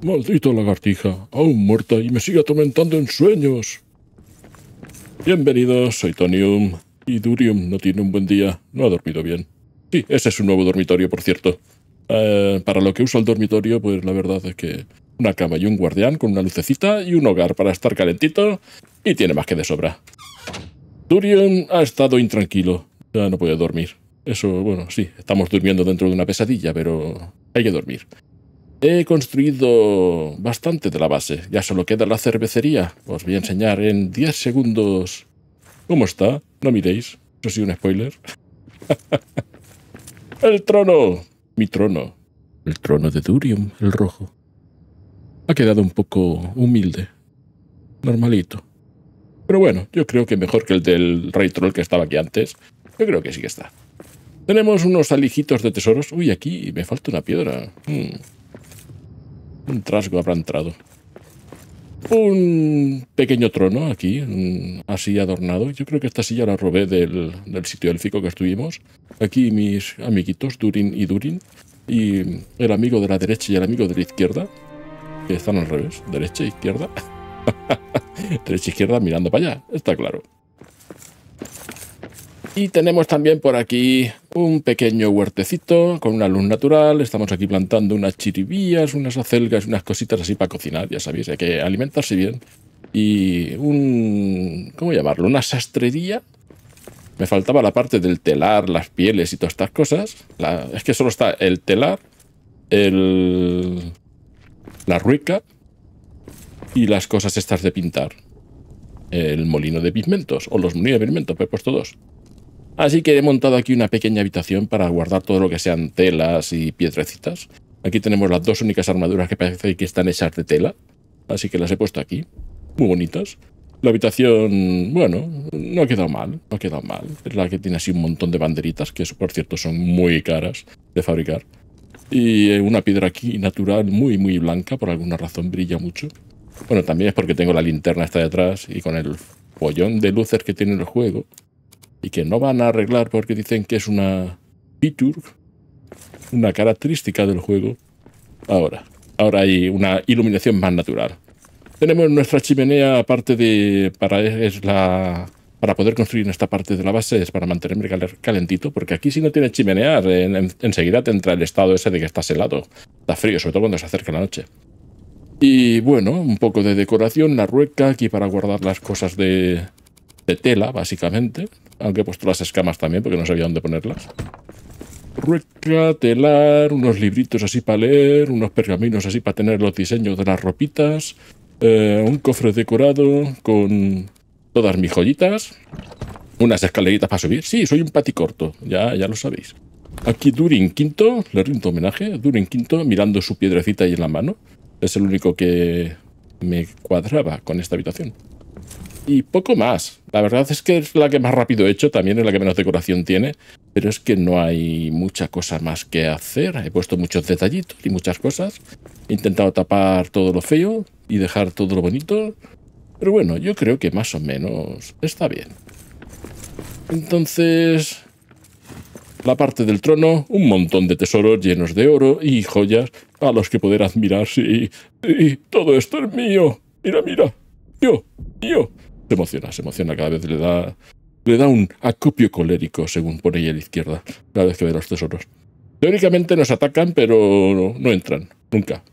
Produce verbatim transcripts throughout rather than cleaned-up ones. Maldita lagartija, aún muerta y me sigue atormentando en sueños. Bienvenidos, soy Tonyium. Y Durium no tiene un buen día, no ha dormido bien. Sí, ese es un nuevo dormitorio, por cierto. Eh, para lo que uso el dormitorio, pues la verdad es que una cama y un guardián con una lucecita y un hogar para estar calentito y tiene más que de sobra. Durium ha estado intranquilo, ya no puede dormir. Eso, bueno, sí, estamos durmiendo dentro de una pesadilla, pero hay que dormir. He construido bastante de la base. Ya solo queda la cervecería. Os voy a enseñar en diez segundos cómo está. No miréis. Eso sí, un spoiler. ¡El trono! Mi trono. El trono de Durium, el rojo. Ha quedado un poco humilde. Normalito. Pero bueno, yo creo que mejor que el del Rey Troll que estaba aquí antes. Yo creo que sí que está. Tenemos unos alijitos de tesoros. Uy, aquí me falta una piedra. Hmm. Un trasgo habrá entrado. Un pequeño trono aquí, así adornado. Yo creo que esta silla la robé del, del sitio élfico que estuvimos. Aquí mis amiguitos, Durin y Durin. Y el amigo de la derecha y el amigo de la izquierda. Que están al revés, derecha e izquierda. Derecha e izquierda mirando para allá, está claro. Y tenemos también por aquí un pequeño huertecito con una luz natural. Estamos aquí plantando unas chiribías, unas acelgas, unas cositas así para cocinar. Ya sabéis, hay que alimentarse bien. Y un... ¿cómo llamarlo? Una sastrería. Me faltaba la parte del telar, las pieles y todas estas cosas. La, es que solo está el telar, el, la rueca y las cosas estas de pintar. El molino de pigmentos o los molinos de pigmentos, pues he puesto dos. Así que he montado aquí una pequeña habitación para guardar todo lo que sean telas y piedrecitas. Aquí tenemos las dos únicas armaduras que parece que están hechas de tela. Así que las he puesto aquí. Muy bonitas. La habitación, bueno, no ha quedado mal. No ha quedado mal. Es la que tiene así un montón de banderitas, que por cierto son muy caras de fabricar. Y una piedra aquí natural muy, muy blanca. Por alguna razón brilla mucho. Bueno, también es porque tengo la linterna esta detrás y con el follón de luces que tiene el juego. Y que no van a arreglar porque dicen que es una feature, una característica del juego. Ahora, ahora hay una iluminación más natural. Tenemos nuestra chimenea, aparte de para es la para poder construir esta parte de la base, es para mantenerme calentito, porque aquí si no tienes chimenea, en, en, enseguida te entra el estado ese de que estás helado, está frío, sobre todo cuando se acerca la noche. Y bueno, un poco de decoración, la rueca aquí para guardar las cosas de, de tela, básicamente. Aunque he puesto las escamas también, porque no sabía dónde ponerlas. Rueca, telar, unos libritos así para leer, unos pergaminos así para tener los diseños de las ropitas, eh, un cofre decorado con todas mis joyitas, unas escaleritas para subir. Sí, soy un paticorto, ya, ya lo sabéis. Aquí Durin Quinto, le rindo homenaje, Durin Quinto mirando su piedrecita ahí en la mano. Es el único que me cuadraba con esta habitación. Y poco más. La verdad es que es la que más rápido he hecho, también es la que menos decoración tiene, pero es que no hay mucha cosa más que hacer. He puesto muchos detallitos y muchas cosas. He intentado tapar todo lo feo y dejar todo lo bonito, pero bueno, yo creo que más o menos está bien. Entonces, la parte del trono, un montón de tesoros llenos de oro y joyas a los que poder admirar. Sí, sí, todo esto es mío. Mira, mira. Yo, yo. Se emociona, se emociona cada vez, le da le da un acopio colérico, según pone ella a la izquierda, cada vez que ve los tesoros. Teóricamente nos atacan, pero no, no entran, nunca.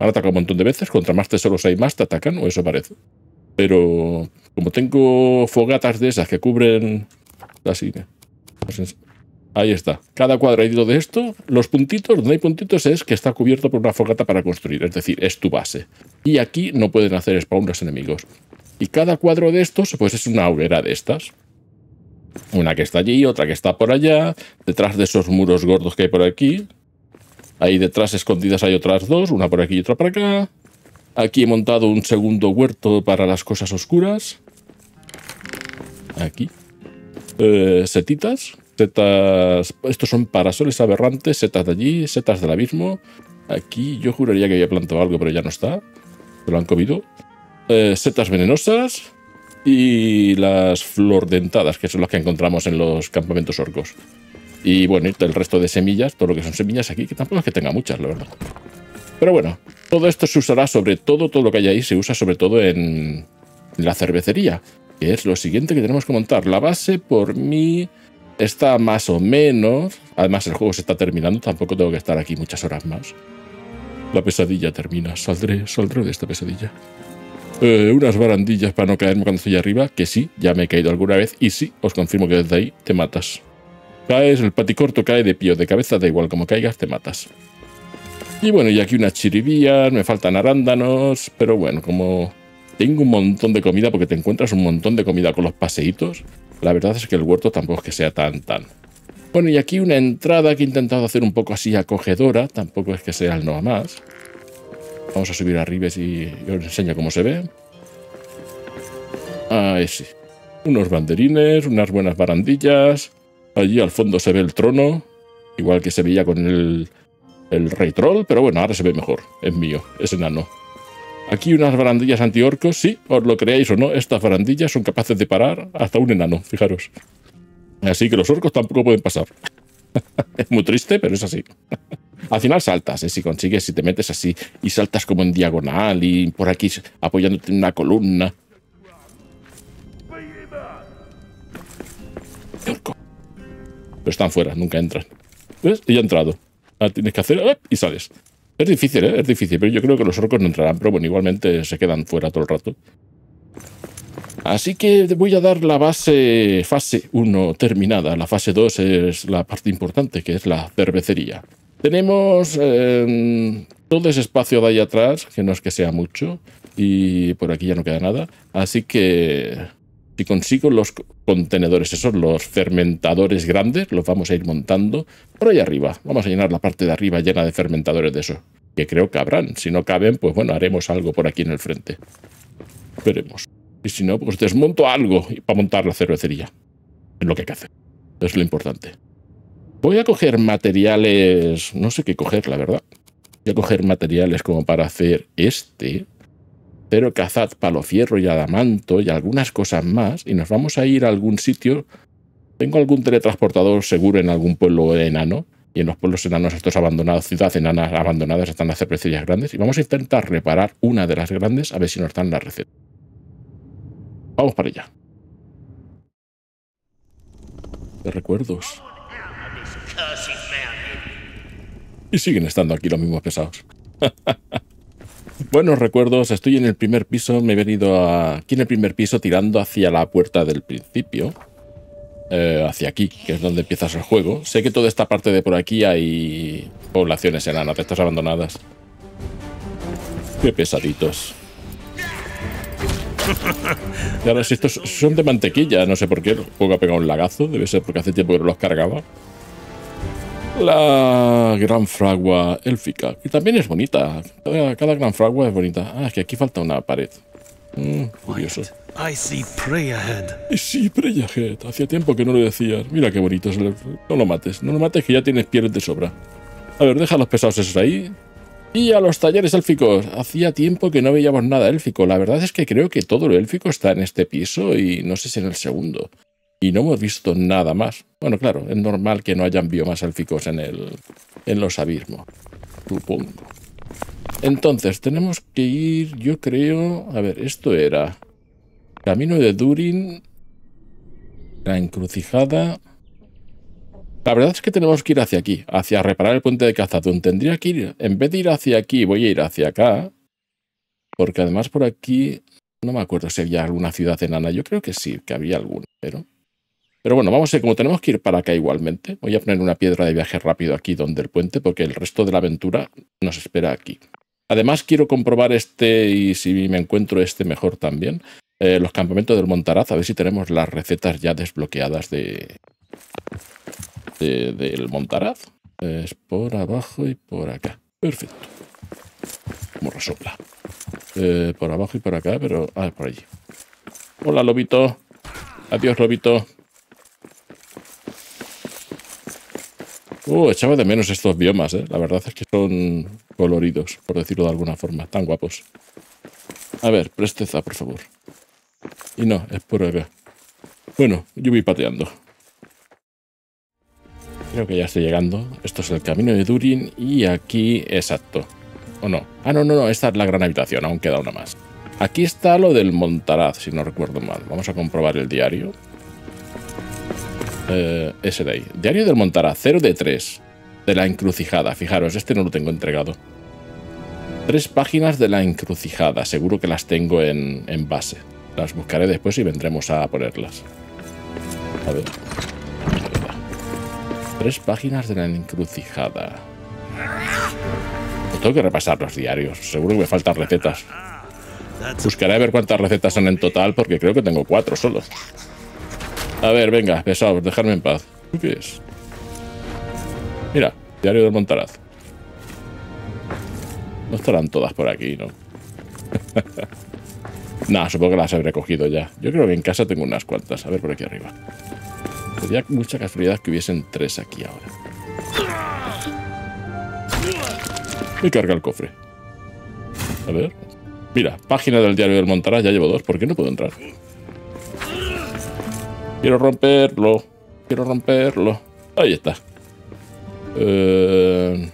Han atacado un montón de veces, contra más tesoros hay más, te atacan, o eso parece. Pero como tengo fogatas de esas que cubren... Así, ahí está. Cada cuadradito de esto, los puntitos, donde hay puntitos es que está cubierto por una fogata para construir, es decir, es tu base. Y aquí no pueden hacer spawn los enemigos. Y cada cuadro de estos pues es una hoguera de estas. Una que está allí, otra que está por allá, detrás de esos muros gordos que hay por aquí. Ahí detrás escondidas hay otras dos, una por aquí y otra por acá. Aquí he montado un segundo huerto para las cosas oscuras. Aquí. Eh, setitas. Setas... Estos son parasoles aberrantes, setas de allí, setas del abismo. Aquí yo juraría que había plantado algo, pero ya no está. Se lo han comido. Eh, setas venenosas. Y las flordentadas, que son las que encontramos en los campamentos orcos. Y bueno, y el resto de semillas, todo lo que son semillas aquí, que tampoco es que tenga muchas, la verdad. Pero bueno, todo esto se usará sobre todo, todo lo que hay ahí se usa sobre todo en la cervecería, que es lo siguiente que tenemos que montar. La base por mí está más o menos, además el juego se está terminando, tampoco tengo que estar aquí muchas horas más. La pesadilla termina, saldré, saldré de esta pesadilla. Eh, unas barandillas para no caerme cuando estoy arriba, que sí, ya me he caído alguna vez y sí, os confirmo que desde ahí te matas. Caes, el paticorto cae de pie o de cabeza, da igual como caigas, te matas. Y bueno, y aquí unas chiribías, me faltan arándanos, pero bueno, como tengo un montón de comida, porque te encuentras un montón de comida con los paseitos, la verdad es que el huerto tampoco es que sea tan tan. Bueno, y aquí una entrada que he intentado hacer un poco así acogedora, tampoco es que sea el no más. Vamos a subir arriba y os enseño cómo se ve. Ahí sí. Unos banderines, unas buenas barandillas. Allí al fondo se ve el trono, igual que se veía con el, el Rey Troll, pero bueno, ahora se ve mejor. Es mío, es enano. Aquí unas barandillas antiorcos, sí, os lo creáis o no, estas barandillas son capaces de parar hasta un enano, fijaros. Así que los orcos tampoco pueden pasar. Es muy triste, pero es así. Al final saltas, ¿eh? Si consigues, si te metes así y saltas como en diagonal y por aquí apoyándote en una columna. Pero están fuera, nunca entran. ¿Ves? Y ya he entrado. Ahora tienes que hacer y sales. Es difícil, ¿eh? Es difícil, pero yo creo que los orcos no entrarán. Pero bueno, igualmente se quedan fuera todo el rato. Así que voy a dar la base fase uno terminada. La fase dos es la parte importante, que es la cervecería. Tenemos eh, todo ese espacio de ahí atrás, que no es que sea mucho, y por aquí ya no queda nada. Así que si consigo los contenedores esos, los fermentadores grandes, los vamos a ir montando por ahí arriba. Vamos a llenar la parte de arriba llena de fermentadores de esos, que creo que habrán. Si no caben, pues bueno, haremos algo por aquí en el frente. Veremos. Y si no, pues desmonto algo para montar la cervecería. Es lo que hay que hacer. Es lo importante. Voy a coger materiales... No sé qué coger, la verdad. Voy a coger materiales como para hacer este. Pero Kazad, palo fierro y adamanto y algunas cosas más. Y nos vamos a ir a algún sitio. Tengo algún teletransportador seguro en algún pueblo enano. Y en los pueblos enanos estos abandonados, ciudades enanas abandonadas, están las cervecerías grandes. Y vamos a intentar reparar una de las grandes a ver si nos dan la receta. Vamos para allá. De recuerdos. Y siguen estando aquí los mismos pesados. Buenos recuerdos, estoy en el primer piso, me he venido a... aquí en el primer piso tirando hacia la puerta del principio. Eh, hacia aquí, que es donde empiezas el juego. Sé que toda esta parte de por aquí hay poblaciones enanas, estas abandonadas. Qué pesaditos. Y ahora si estos son de mantequilla, no sé por qué, el juego ha pegado un lagazo, debe ser porque hace tiempo que no los cargaba. La gran fragua élfica, que también es bonita. Cada, cada gran fragua es bonita. Ah, es que aquí falta una pared. Mm, curioso. I see prey ahead. I see prey ahead. Hacía tiempo que no lo decías. Mira qué bonito. No lo mates. No lo mates, que ya tienes pieles de sobra. A ver, deja los pesados esos ahí. Y a los talleres élficos. Hacía tiempo que no veíamos nada élfico. La verdad es que creo que todo lo élfico está en este piso y no sé si en el segundo. Y no hemos visto nada más. Bueno, claro, es normal que no hayan biomas élficos en, el, en los abismos, supongo. Entonces, tenemos que ir, yo creo... A ver, esto era... Camino de Durin... La encrucijada... La verdad es que tenemos que ir hacia aquí, hacia reparar el puente de Khazad-dûm. Tendría que ir... En vez de ir hacia aquí, voy a ir hacia acá. Porque además por aquí... No me acuerdo si había alguna ciudad enana. Yo creo que sí, que había alguna, pero... Pero bueno, vamos a ver, como tenemos que ir para acá igualmente, voy a poner una piedra de viaje rápido aquí donde el puente, porque el resto de la aventura nos espera aquí. Además, quiero comprobar este y si me encuentro este mejor también. eh, los campamentos del Montaraz, a ver si tenemos las recetas ya desbloqueadas de, de del Montaraz. Es por abajo y por acá. Perfecto. Como resopla. Eh, por abajo y por acá, pero... Ah, por allí. Hola, lobito. Adiós, lobito. Uh, echaba de menos estos biomas, ¿eh? La verdad es que son coloridos, por decirlo de alguna forma. Tan guapos. A ver, presteza, por favor. Y no, es por acá. Bueno, yo voy pateando. Creo que ya estoy llegando. Esto es el camino de Durin y aquí... Exacto. ¿O no? Ah, no, no, no. Esta es la gran habitación. Aún queda una más. Aquí está lo del Montaraz, si no recuerdo mal. Vamos a comprobar el diario. Eh, ese de ahí. Diario del Montaraz, cero de tres. De la encrucijada. Fijaros, este no lo tengo entregado. Tres páginas de la encrucijada. Seguro que las tengo en, en base. Las buscaré después y vendremos a ponerlas. A ver. Tres páginas de la encrucijada. Pues tengo que repasar los diarios. Seguro que me faltan recetas. Buscaré a ver cuántas recetas son en total, porque creo que tengo cuatro solo. A ver, venga, pesados, dejadme en paz. ¿Qué es? Mira, diario del Montaraz. No estarán todas por aquí, ¿no? Nah, supongo que las habré cogido ya. Yo creo que en casa tengo unas cuantas. A ver, por aquí arriba. Sería mucha casualidad que hubiesen tres aquí ahora. Me carga el cofre. A ver. Mira, página del diario del Montaraz. Ya llevo dos. ¿Por qué no puedo entrar? Quiero romperlo. Quiero romperlo. Ahí está. Eh...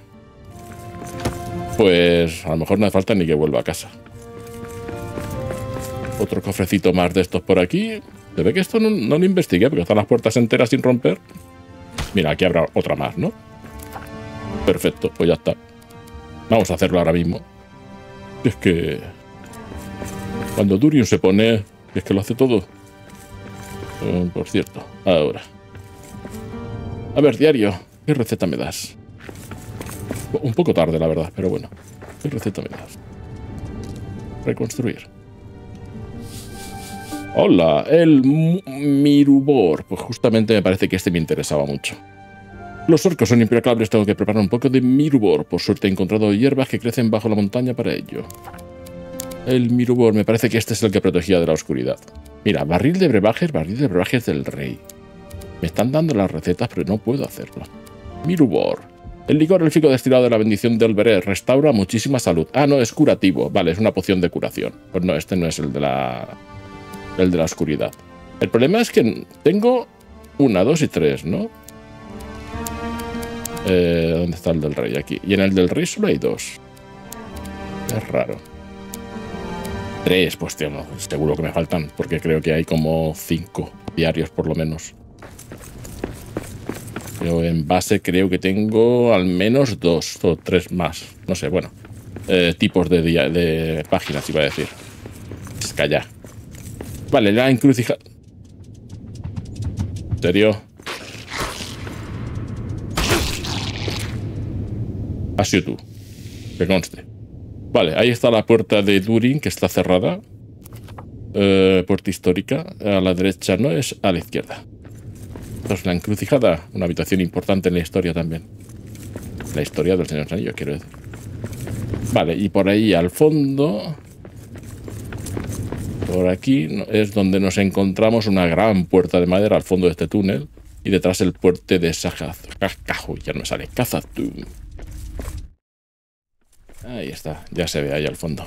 Pues a lo mejor no hace falta ni que vuelva a casa. Otro cofrecito más de estos por aquí. Se ve que esto no, no lo investigué, porque están las puertas enteras sin romper. Mira, aquí habrá otra más, ¿no? Perfecto, pues ya está. Vamos a hacerlo ahora mismo. Es que... Cuando Durium se pone... Es que lo hace todo. Eh, por cierto, ahora. A ver, diario. ¿Qué receta me das? Un poco tarde, la verdad, pero bueno. ¿Qué receta me das? Reconstruir. Hola, el Mirubor. Pues justamente me parece que este me interesaba mucho. Los orcos son implacables, tengo que preparar un poco de Mirubor. Por suerte he encontrado hierbas que crecen bajo la montaña para ello. El Mirubor, me parece que este es el que protegía de la oscuridad. Mira, barril de brebajes, barril de brebajes del rey. Me están dando las recetas, pero no puedo hacerlo. Mirubor. El licor élfico destilado de la bendición de Olveré restaura muchísima salud. Ah, no, es curativo. Vale, es una poción de curación. Pues no, este no es el de la... El de la oscuridad. El problema es que tengo una, dos y tres, ¿no? Eh, ¿Dónde está el del rey? Aquí. Y en el del rey solo hay dos. Es raro. Tres, pues tío, no, seguro que me faltan, porque creo que hay como cinco diarios por lo menos. Yo en base creo que tengo al menos dos o tres más. No sé, bueno. Eh, tipos de, de páginas, iba a decir. Es que allá. Vale, la encrucijada. ¿En serio? Has sido tú. Que conste. Vale, ahí está la puerta de Durin, que está cerrada. Eh, puerta histórica. A la derecha no es, a la izquierda. Entonces, la encrucijada. Una habitación importante en la historia también. La historia del Señor de los Anillos, quiero decir. Vale, y por ahí al fondo... Por aquí es donde nos encontramos una gran puerta de madera al fondo de este túnel. Y detrás el puente de Sajaz-Cajo. Ya no me sale. Khazad-dûm. Ahí está. Ya se ve ahí al fondo.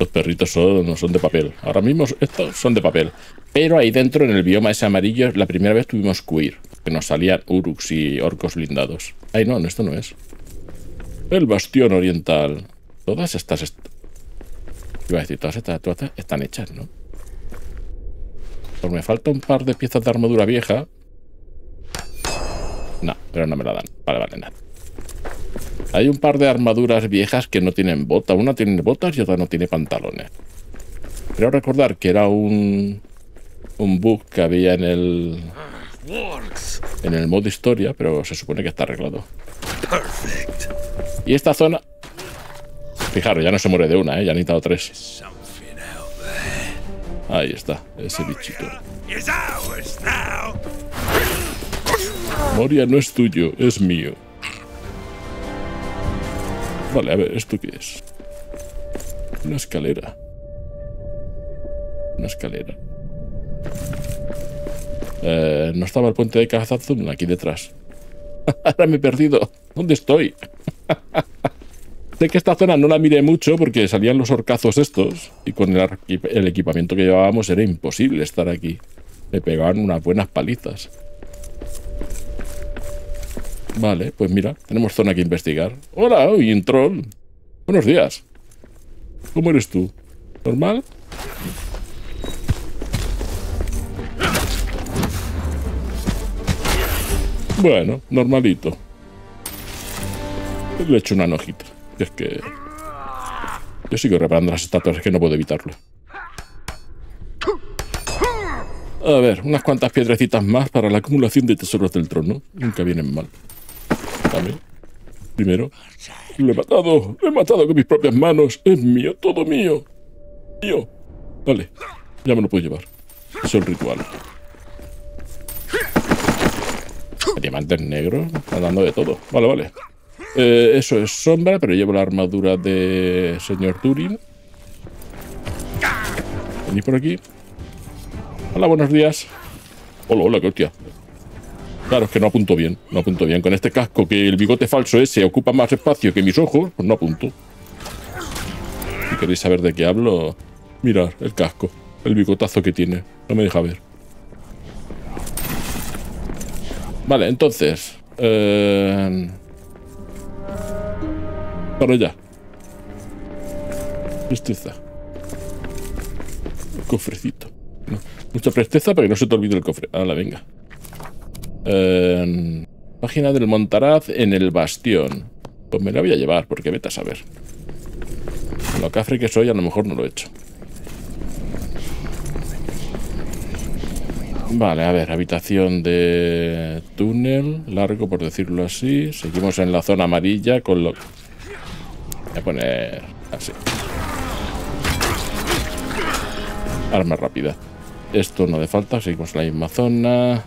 Los perritos son, no son de papel. Ahora mismo estos son de papel. Pero ahí dentro, en el bioma ese amarillo, la primera vez tuvimos Queer. Que nos salían Uruks y orcos blindados. Ay, no, esto no es. El bastión oriental. Todas estas... Est Iba a decir, todas estas estatuas están hechas, ¿no? Pues me falta un par de piezas de armadura vieja. No, pero no me la dan. Vale, vale, nada. Hay un par de armaduras viejas que no tienen botas. Una tiene botas y otra no tiene pantalones. Creo recordar que era un... Un bug que había en el... En el modo historia, pero se supone que está arreglado. Perfecto. Y esta zona... Fijaros, ya no se muere de una, ¿eh? Ya han necesitado tres. Ahí está, ese bichito. Moria no es tuyo, es mío. Vale, a ver, ¿esto qué es? Una escalera. Una escalera. Eh, no estaba el puente de Khazad-dûm aquí detrás. Ahora me he perdido. ¿Dónde estoy? Sé que esta zona no la miré mucho porque salían los horcazos estos y con el, el equipamiento que llevábamos era imposible estar aquí. Me pegaban unas buenas palizas. Vale, pues mira, tenemos zona que investigar. ¡Hola! ¡Uy, un troll! Buenos días. ¿Cómo eres tú? ¿Normal? Bueno, normalito. Le he hecho una nojita. Es que... yo sigo reparando las estatuas, es que no puedo evitarlo. A ver, unas cuantas piedrecitas más para la acumulación de tesoros del trono. Nunca vienen mal. Dame. Primero. Lo he matado. Lo he matado con mis propias manos. Es mío, todo mío. Mío. Vale. Ya me lo puedo llevar. Es el ritual. Diamantes negros. Andando de todo. Vale, vale. Eh, eso es sombra, pero llevo la armadura de señor Durin. Venid por aquí. Hola, buenos días. Hola, hola, qué hostia. Claro, es que no apunto bien, no apunto bien. Con este casco que el bigote falso ese ocupa más espacio que mis ojos, pues no apunto. Si queréis saber de qué hablo, mirad el casco, el bigotazo que tiene. No me deja ver. Vale, entonces... Eh... para allá. Presteza. El cofrecito. No. Mucha presteza para que no se te olvide el cofre. Ahora venga. Eh, página del Montaraz en el bastión. Pues me la voy a llevar porque vete a saber. Lo cafre que soy, a lo mejor no lo he hecho. Vale, a ver, habitación de túnel largo, por decirlo así. Seguimos en la zona amarilla con lo... voy a poner así. Arma rápida. Esto no hace falta, seguimos en la misma zona.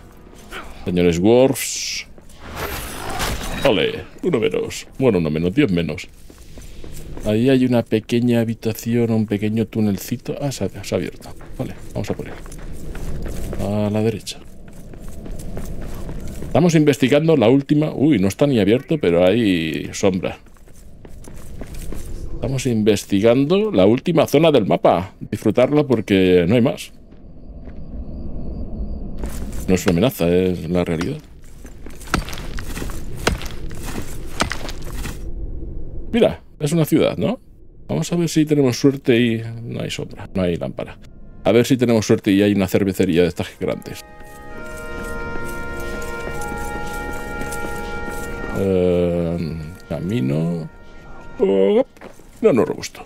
Señores Worfs. Vale, uno menos. Bueno, uno menos, diez menos. Ahí hay una pequeña habitación, un pequeño túnelcito. Ah, se ha, se ha abierto. Vale, vamos a por él. A la derecha. Estamos investigando la última... uy, no está ni abierto, pero hay sombra. Estamos investigando la última zona del mapa. Disfrutarla porque no hay más. No es una amenaza, es la realidad. Mira, es una ciudad, ¿no? Vamos a ver si tenemos suerte y... no hay sombra, no hay lámpara. A ver si tenemos suerte y hay una cervecería de estas grandes. Eh, camino... oh, no, no robusto.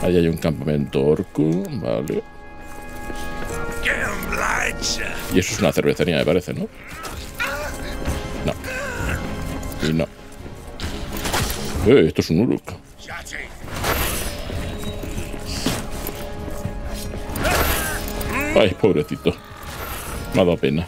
Ahí hay un campamento orco, vale. Y eso es una cervecería, me parece, ¿no? No. Y no. Eh, esto es un Uruk. Ay, pobrecito. Me ha dado pena.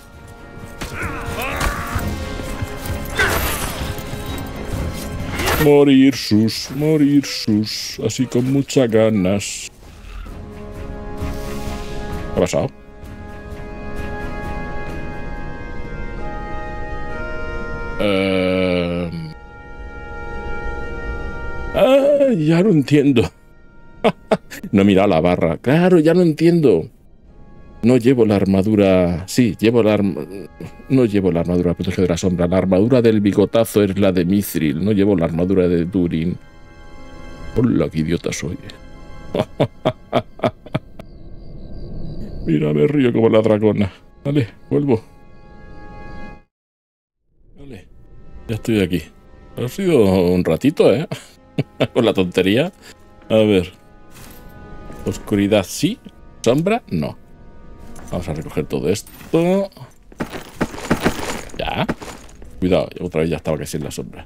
Morir sus, morir sus. Así con muchas ganas. ¿Qué ha pasado? Uh... Ah, ya lo entiendo. No mira la barra. Claro, ya lo entiendo. No llevo la armadura... sí, llevo la arma... no llevo la armadura protegida de la sombra. La armadura del bigotazo es la de Mithril. No llevo la armadura de Durin. Hola, qué idiota soy. Mira, me río como la dragona. Vale, vuelvo. Vale, ya estoy aquí. Ha sido un ratito, ¿eh? Con la tontería. A ver. Oscuridad sí, sombra no. Vamos a recoger todo esto. Ya. Cuidado, otra vez ya estaba casi en la sombra.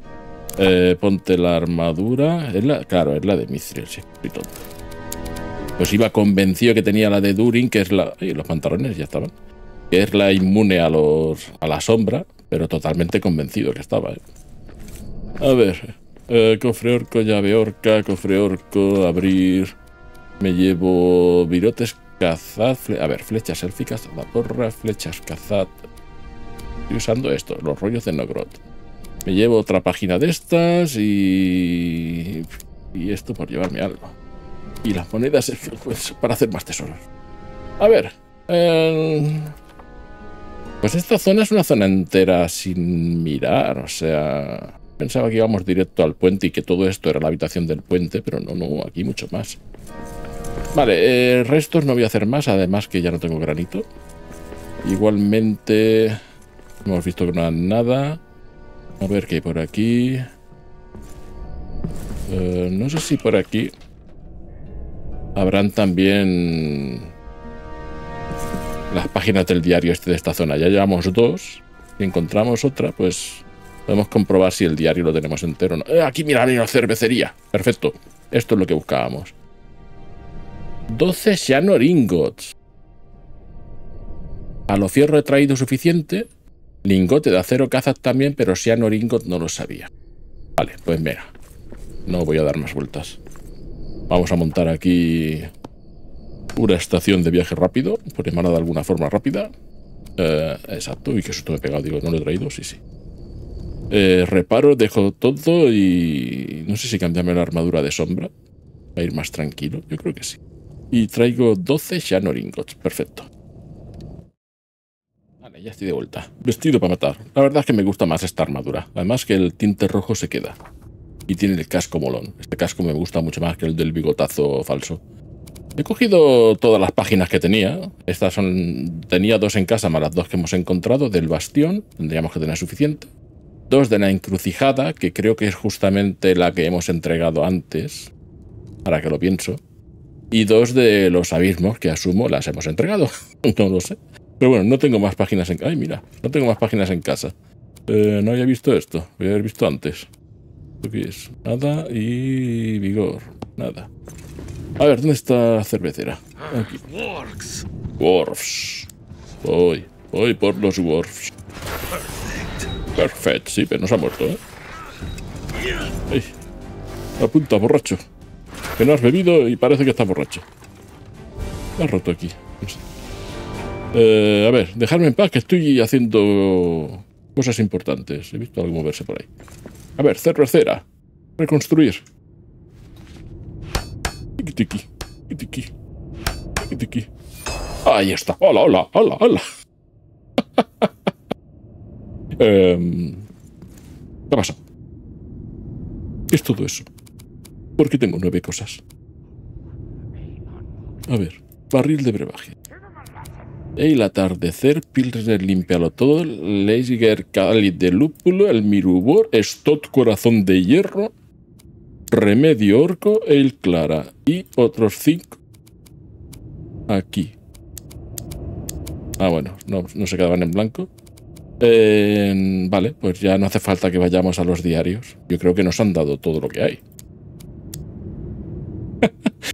Eh, ponte la armadura. ¿Es la? Claro, es la de Mithril, sí. Estoy tonto. pues iba convencido que tenía la de Durin, que es la... Y los pantalones ya estaban. Que es la inmune a los a la sombra, pero totalmente convencido que estaba. ¿eh? A ver, eh, cofre orco, llave orca, cofre orco, abrir... Me llevo virotes, Kazad, a ver, flechas élficas, la porra, flechas Kazad. Estoy usando esto, los rollos de Nogrod. Me llevo otra página de estas y... Y esto por llevarme algo. Y las monedas pues, para hacer más tesoros. A ver. Eh, pues esta zona es una zona entera sin mirar, o sea... Pensaba que íbamos directo al puente y que todo esto era la habitación del puente, pero no, no, aquí mucho más. Vale, eh, restos no voy a hacer más, además que ya no tengo granito. Igualmente... Hemos visto que no hay nada. A ver qué hay por aquí. Eh, no sé si por aquí... Habrán también... Las páginas del diario este de esta zona. Ya llevamos dos. Si encontramos otra, pues... Podemos comprobar si el diario lo tenemos entero o no. Eh, aquí, mira, hay una cervecería. Perfecto. Esto es lo que buscábamos. doce Shanor Ingots. A lo fierro he traído suficiente. Lingote de acero Kazad también, pero Shanor Ingot no lo sabía. Vale, pues mira. No voy a dar más vueltas. Vamos a montar aquí una estación de viaje rápido. Por llamarla de alguna forma rápida. Eh, exacto. Uy, que susto me he pegado. Digo, no lo he traído. Sí, sí. Eh, reparo, dejo todo y... No sé si cambiarme la armadura de sombra. Va a ir más tranquilo. Yo creo que sí. Y traigo doce Shanor Ingots. Perfecto. Vale, ya estoy de vuelta. Vestido para matar. La verdad es que me gusta más esta armadura. Además que el tinte rojo se queda. Y tiene el casco molón. Este casco me gusta mucho más que el del bigotazo falso. He cogido todas las páginas que tenía. Estas son... Tenía dos en casa más las dos que hemos encontrado. Del bastión. Tendríamos que tener suficiente. Dos de la encrucijada, que creo que es justamente la que hemos entregado antes, ahora que lo pienso. Y dos de los abismos, que asumo las hemos entregado. No lo sé. Pero bueno, no tengo más páginas en casa. Ay, mira, no tengo más páginas en casa. Eh, no había visto esto, voy a haber visto antes. ¿Esto qué es? Nada y vigor. Nada. A ver, ¿dónde está la cervecera? Aquí. Worfs. Voy, voy por los Worfs. Perfecto, sí, pero no se ha muerto, ¿eh? Ay, apunta, borracho. Que no has bebido y parece que está borracho. Me has roto aquí. No sé. eh, a ver, dejarme en paz que estoy haciendo cosas importantes. He visto algo moverse por ahí. A ver, cervecera. Reconstruir. Tiki, tiki, tiki, tiki, tiki. Ahí está. Hola, hola, hola, hola. Eh, ¿Qué pasa? ¿Qué es todo eso? Porque tengo nueve cosas. A ver, barril de brebaje. El atardecer, Pilsner limpialo todo, Leisiger cáliz de lúpulo, el mirubor, Stott corazón de hierro, remedio orco, el clara y otros cinco aquí. Ah, bueno, no, no se quedaban en blanco. Eh, vale, pues ya no hace falta que vayamos a los diarios. Yo creo que nos han dado todo lo que hay.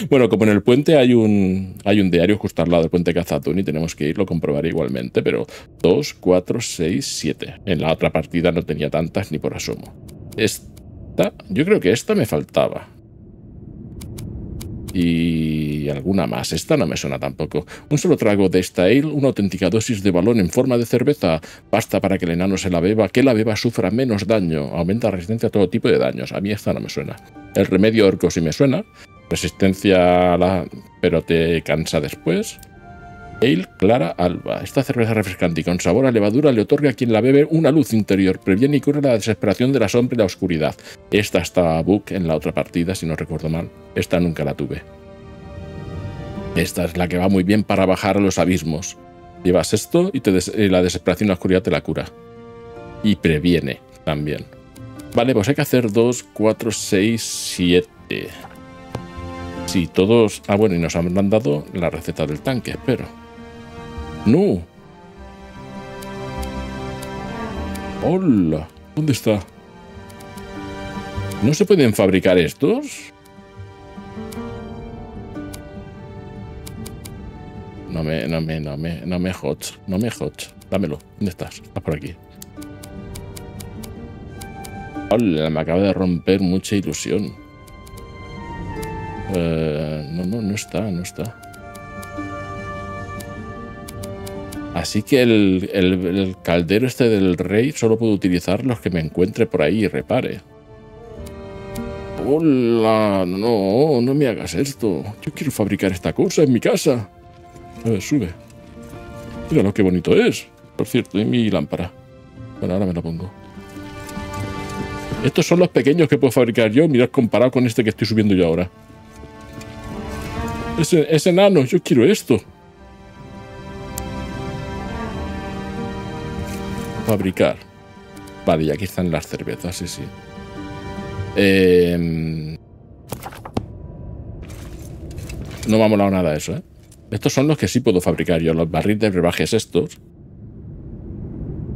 Bueno, como en el puente hay un hay un diario justo al lado del puente Khazad-dûm y tenemos que irlo a comprobar igualmente, pero dos, cuatro, seis, siete. En la otra partida no tenía tantas ni por asomo. Esta, yo creo que esta me faltaba. Y alguna más. Esta no me suena tampoco. Un solo trago de esta ale, una auténtica dosis de balón en forma de cerveza. Basta para que el enano se la beba, que la beba sufra menos daño. Aumenta resistencia a todo tipo de daños. A mí esta no me suena. El remedio orco sí me suena. Resistencia a la... pero te cansa después. Ale clara alba. Esta cerveza refrescante y con sabor a levadura le otorga a quien la bebe una luz interior. Previene y cura la desesperación de la sombra y la oscuridad. Esta estaba Book en la otra partida, si no recuerdo mal. Esta nunca la tuve. Esta es la que va muy bien para bajar a los abismos. Llevas esto y te des la desesperación y la oscuridad te la cura. Y previene también. Vale, pues hay que hacer dos, cuatro, seis, siete. Sí, todos... Ah, bueno, y nos han dado la receta del tanque, espero. ¡No! ¡Hola! ¿Dónde está? ¿No se pueden fabricar estos? no me, no me, no me, no me jodas, no me jodas. Dámelo. ¿Dónde estás? Estás por aquí. Hola, me acaba de romper mucha ilusión. Eh, no, no, no está, no está. Así que el, el, el caldero este del rey solo puedo utilizar los que me encuentre por ahí y repare. Hola, no, no me hagas esto. Yo quiero fabricar esta cosa en mi casa. A ver, sube. Mira lo que bonito es. Por cierto, y mi lámpara. Bueno, ahora me la pongo. Estos son los pequeños que puedo fabricar yo. Mirad, comparado con este que estoy subiendo yo ahora. Ese, ese enano, yo quiero esto. Fabricar. Vale, y aquí están las cervezas, sí, sí. Eh, no me ha molado nada eso, ¿eh? Estos son los que sí puedo fabricar yo, los barriles de brebajes estos.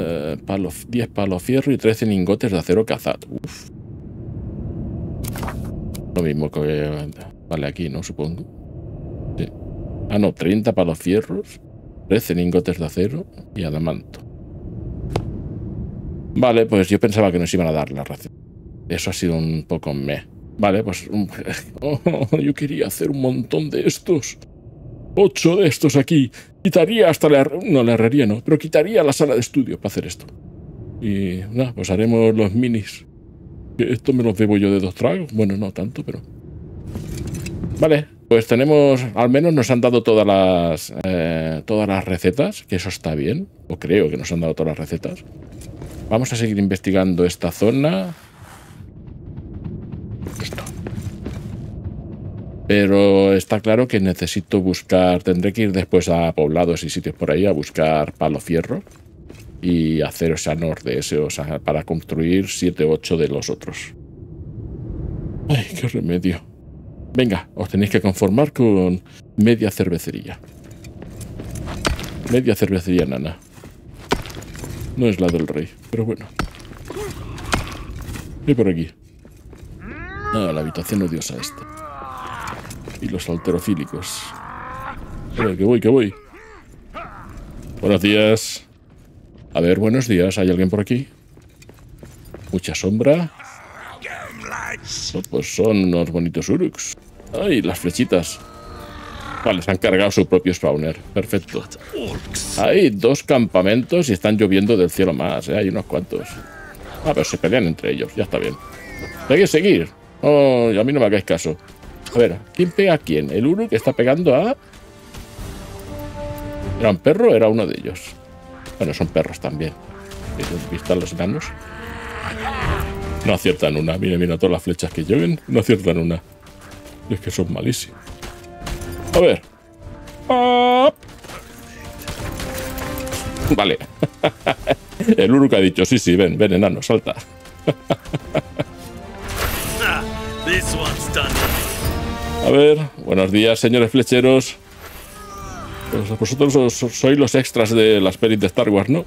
Eh, palos, diez palos fierro y trece lingotes de acero Kazad. Uf. Lo mismo que... Vale, aquí, ¿no? Supongo. Sí. Ah, no, treinta palos fierros, trece lingotes de acero y adamanto. Vale, pues yo pensaba que nos iban a dar la ración. Eso ha sido un poco meh. Vale, pues... Oh, yo quería hacer un montón de estos. Ocho de estos aquí. Quitaría hasta la... No, la herrería no. Pero quitaría la sala de estudio para hacer esto. Y nada, pues haremos los minis. Esto me los bebo yo de dos tragos. Bueno, no tanto, pero... Vale, pues tenemos... Al menos nos han dado todas las... Eh, todas las recetas. Que eso está bien. O creo que nos han dado todas las recetas. Vamos a seguir investigando esta zona. Esto. Pero está claro que necesito buscar... Tendré que ir después a poblados y sitios por ahí a buscar palo fierro. Y hacer osanor de ese, o sea, para construir siete u ocho de los otros. Ay, qué remedio. Venga, os tenéis que conformar con media cervecería. Media cervecería nana. No es la del rey, pero bueno. ¿Qué por aquí? Ah, la habitación odiosa esta. Y los alterofílicos. Pero que voy, que voy. Buenos días. A ver, buenos días. ¿Hay alguien por aquí? Mucha sombra. Oh, pues son unos bonitos uruks. ¡Ay, las flechitas! Vale, se han cargado su propio spawner. Perfecto. Hay dos campamentos y están lloviendo del cielo más, ¿eh? Hay unos cuantos. Ah, pero se pelean entre ellos. Ya está bien. Hay que seguir. Oh, a mí no me hagáis caso. A ver, ¿quién pega a quién? El Uruk está pegando a... ¿Era un perro? Era uno de ellos. Bueno, son perros también. ¿Están los enanos? No aciertan una. Mira, mira, todas las flechas que lleven. No aciertan una. Y es que son malísimos. A ver. ¡Oh! Vale. El Uruk ha dicho, sí, sí, ven, ven, enano, salta. A ver, buenos días, señores flecheros. Pues vosotros os, sois los extras de las pelis de Star Wars, ¿no?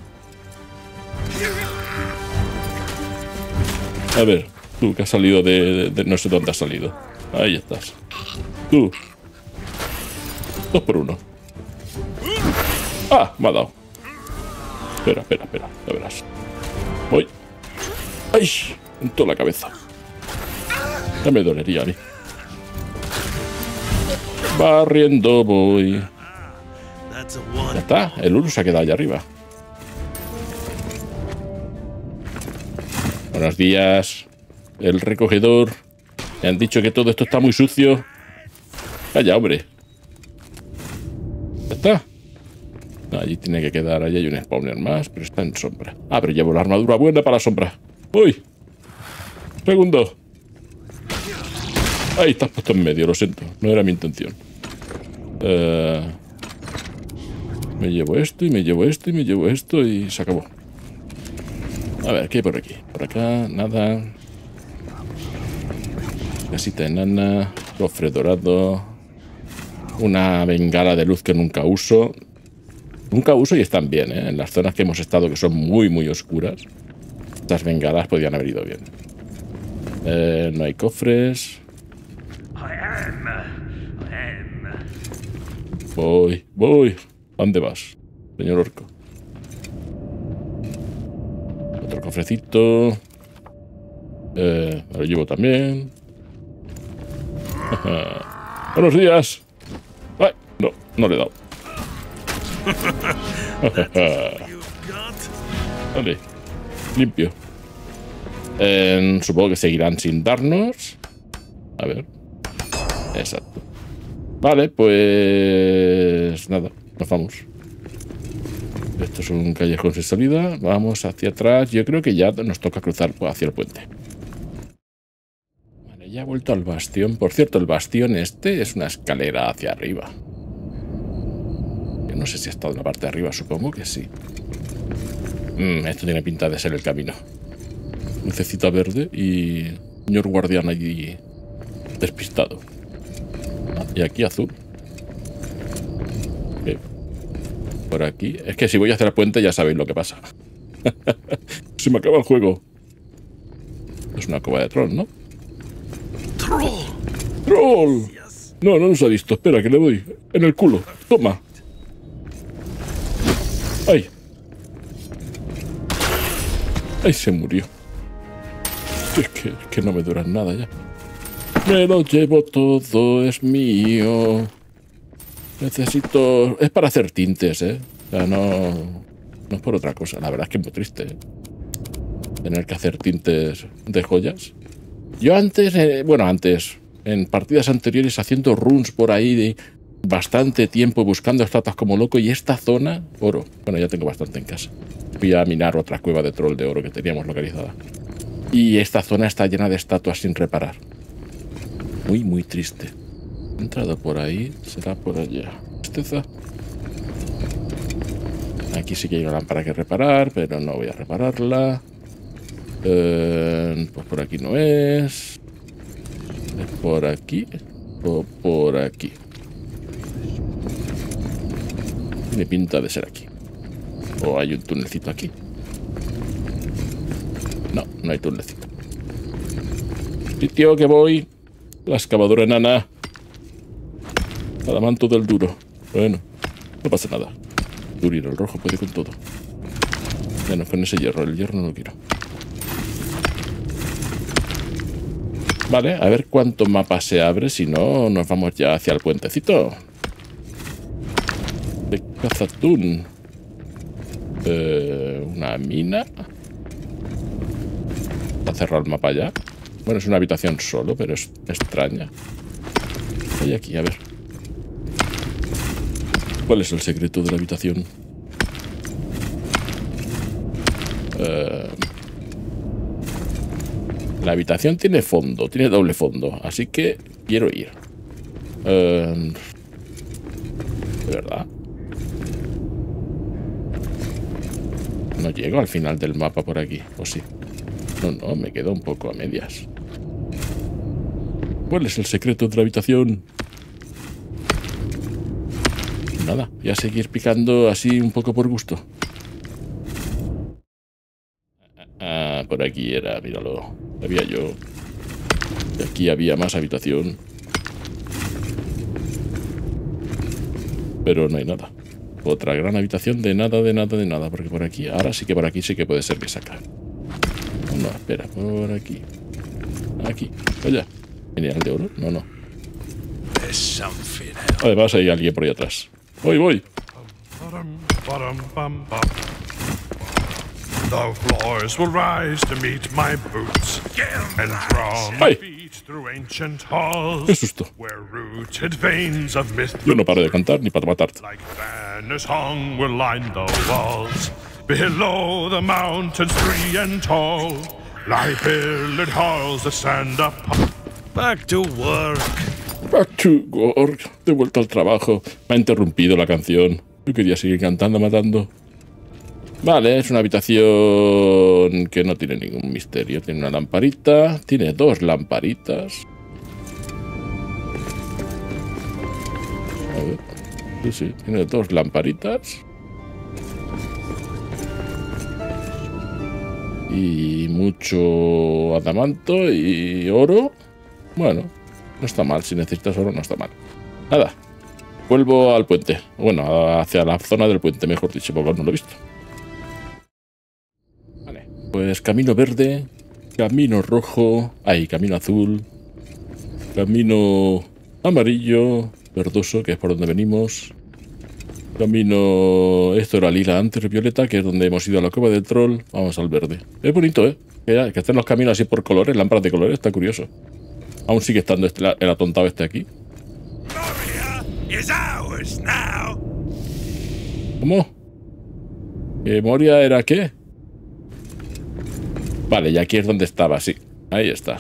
A ver, tú que has salido de, de, de no sé dónde has salido. Ahí estás. Tú. Dos por uno. Ah, me ha dado. Espera, espera, espera. Ya verás. Voy. ¡Ay! En toda la cabeza. Ya me dolería a mí. Barriendo voy. Ya está. El Urus se ha quedado allá arriba. Buenos días. El recogedor. Me han dicho que todo esto está muy sucio. Calla, hombre. ¿Está? Allí tiene que quedar. Allí hay un spawner más, pero está en sombra. Ah, pero llevo la armadura buena para la sombra. ¡Uy! Segundo. Ahí estás puesto en medio, lo siento. No era mi intención. Uh, me llevo esto y me llevo esto y me llevo esto y se acabó. A ver, ¿qué hay por aquí? Por acá, nada. Casita enana. Cofre dorado. Una bengala de luz que nunca uso. Nunca uso y están bien, ¿eh? En las zonas que hemos estado que son muy, muy oscuras. Estas bengalas podrían haber ido bien. Eh, no hay cofres. Voy, voy. ¿Dónde vas, señor orco? Otro cofrecito. Eh, lo llevo también. Buenos días. Ay, no, no le he dado. Vale, limpio. Eh, supongo que seguirán sin darnos. A ver. Exacto. Vale, pues nada, nos vamos. Esto es un callejón sin salida. Vamos hacia atrás. Yo creo que ya nos toca cruzar hacia el puente. Vale, ya he vuelto al bastión. Por cierto, el bastión este es una escalera hacia arriba. Yo no sé si ha estado en la parte de arriba, supongo que sí. Mm, esto tiene pinta de ser el camino. Lucecita verde y señor guardián allí despistado. Ah, y aquí azul. Okay. Por aquí. Es que si voy a hacer el puente ya sabéis lo que pasa. Se me acaba el juego. Es una cova de troll, ¿no? ¡Troll! ¡Troll! No, no nos ha visto. Espera, que le voy. En el culo. Toma. ¡Ay! ¡Ay, se murió! Es que, es que no me duran nada ya. Me lo llevo todo, es mío. Necesito... Es para hacer tintes, ¿eh? O sea, no... No es por otra cosa. La verdad es que es muy triste, ¿eh? Tener que hacer tintes de joyas. Yo antes... Eh, bueno, antes. En partidas anteriores haciendo runs por ahí de bastante tiempo buscando estatuas como loco. Y esta zona... Oro. Bueno, ya tengo bastante en casa. Voy a minar otra cueva de troll de oro que teníamos localizada. Y esta zona está llena de estatuas sin reparar. Muy, muy triste. He entrado por ahí, será por allá. Tristeza. Aquí sí que hay una lámpara que reparar, pero no voy a repararla. Eh, pues por aquí no es. Es por aquí o por aquí. Tiene pinta de ser aquí. O hay un túnelcito aquí. No, no hay túnelcito. Sitio que voy. La excavadora enana. Adamanto del duro. Bueno, no pasa nada. Durin el rojo puede con todo. Bueno, con ese hierro. El hierro no lo quiero. Vale, a ver cuánto mapa se abre. Si no, nos vamos ya hacia el puentecito. De Khazad-dûm. Eh, una mina. Ha cerrado el mapa ya. Bueno, es una habitación solo, pero es extraña. ¿Qué hay aquí? A ver. ¿Cuál es el secreto de la habitación? Eh... La habitación tiene fondo, tiene doble fondo, así que quiero ir. Eh... ¿De verdad? No llego al final del mapa por aquí, ¿o sí? No, no, me quedo un poco a medias. ¿Cuál es el secreto de la habitación? Nada, voy a seguir picando así un poco por gusto. Ah, por aquí era, míralo. Había yo. Y aquí había más habitación. Pero no hay nada. Otra gran habitación de nada, de nada, de nada. Porque por aquí, ahora sí que por aquí sí que puede ser que saca. No, espera, por aquí. Aquí, allá. ¿Mineral de oro? No, no. Además hay alguien por ahí atrás. ¡Voy, voy! ¡Ay! ¡Qué susto! Yo no paro de cantar ni para matarte. Below the mountains free and tall, lie pillared halls that stand up. Back to work. Back to work. De vuelta al trabajo. Me ha interrumpido la canción. Yo quería seguir cantando, matando. Vale, es una habitación que no tiene ningún misterio. Tiene una lamparita. Tiene dos lamparitas. A ver. Sí, sí. Tiene dos lamparitas. Y mucho adamanto y oro. Bueno, no está mal. Si necesitas oro, no está mal. Nada. Vuelvo al puente. Bueno, hacia la zona del puente, mejor dicho, porque no lo he visto. Vale, pues camino verde, camino rojo, ahí, camino azul, camino amarillo, verdoso, que es por donde venimos. Camino... Esto era lila antes, violeta, que es donde hemos ido a la cueva del troll. Vamos al verde. Es bonito, ¿eh? Que, que estén los caminos así por colores, lámparas de colores, está curioso. Aún sigue estando este, el atontado este aquí. ¿Cómo? ¿Que Moria era qué? Vale, y aquí es donde estaba, sí. Ahí está.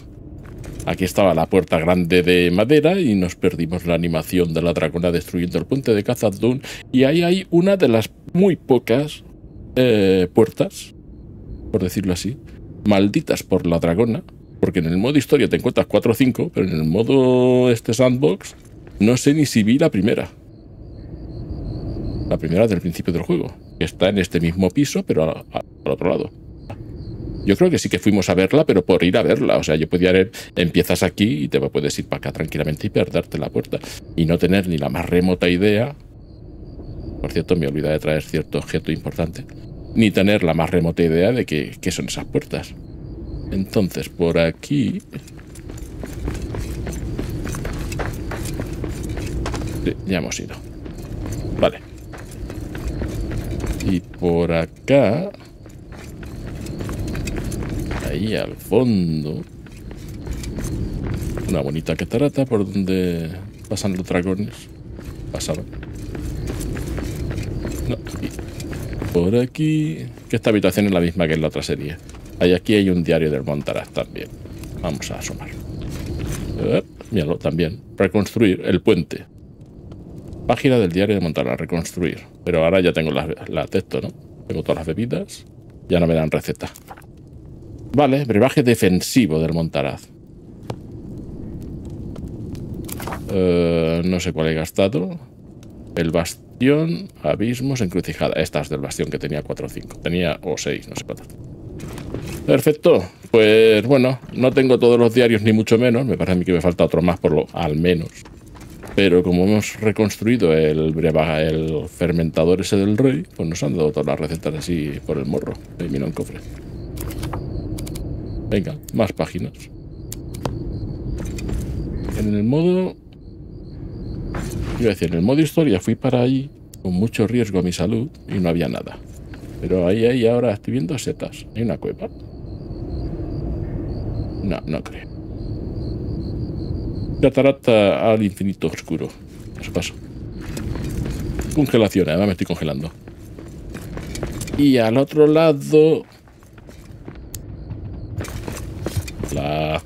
Aquí estaba la puerta grande de madera y nos perdimos la animación de la dragona destruyendo el puente de Khazad-dûm. Y ahí hay una de las muy pocas eh, puertas, por decirlo así, malditas por la dragona. Porque en el modo historia te encuentras cuatro o cinco, pero en el modo este sandbox no sé ni si vi la primera. La primera del principio del juego, que está en este mismo piso, pero a, a, al otro lado. Yo creo que sí que fuimos a verla, pero por ir a verla. O sea, yo podía ver, empiezas aquí y te puedes ir para acá tranquilamente y perderte la puerta. Y no tener ni la más remota idea. Por cierto, me olvidé de traer cierto objeto importante. Ni tener la más remota idea de qué, qué son esas puertas. Entonces, por aquí... Sí, ya hemos ido. Vale. Y por acá... Ahí al fondo, una bonita catarata por donde pasan los dragones. Pasaron. No, aquí. Por aquí. Que esta habitación es la misma que en la otra serie. Ahí, aquí hay un diario del Montaraz también. Vamos a asomar. Eh, míralo también. Reconstruir el puente. Página del diario de Montaraz. Reconstruir. Pero ahora ya tengo la, la texto, ¿no? Tengo todas las bebidas. Ya no me dan receta. Vale, brebaje defensivo del Montaraz. Eh, no sé cuál he gastado. El bastión, abismos, encrucijada. Esta es del bastión que tenía cuatro o cinco. Tenía o seis, no sé cuánto. Perfecto. Pues bueno, no tengo todos los diarios ni mucho menos. Me parece a mí que me falta otro más por lo al menos. Pero como hemos reconstruido el, brebaje, el fermentador ese del rey, pues nos han dado todas las recetas así por el morro. Elimino un cofre. Venga, más páginas. En el modo... Iba a decir, en el modo historia fui para ahí con mucho riesgo a mi salud y no había nada. Pero ahí, ahí, ahora estoy viendo setas. ¿Hay una cueva? No, no creo. Catarata al infinito oscuro. Eso paso. Congelación, además me estoy congelando. Y al otro lado... La...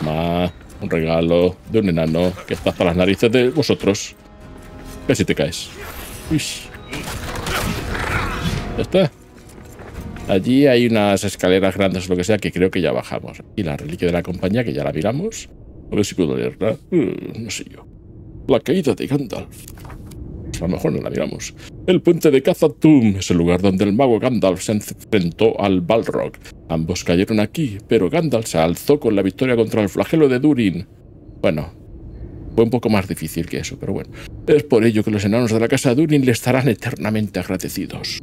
Toma un regalo de un enano que está hasta las narices de vosotros. Que si te caes. Uy. Ya está. Allí hay unas escaleras grandes o lo que sea que creo que ya bajamos. Y la reliquia de la compañía que ya la miramos. A ver si puedo leerla. Uh, no sé yo. La caída de Gandalf. A lo mejor no la miramos. El puente de Khazad-dûm es el lugar donde el mago Gandalf se enfrentó al Balrog. Ambos cayeron aquí, pero Gandalf se alzó con la victoria contra el flagelo de Durin. Bueno, fue un poco más difícil que eso, pero bueno. Es por ello que los enanos de la casa de Durin le estarán eternamente agradecidos.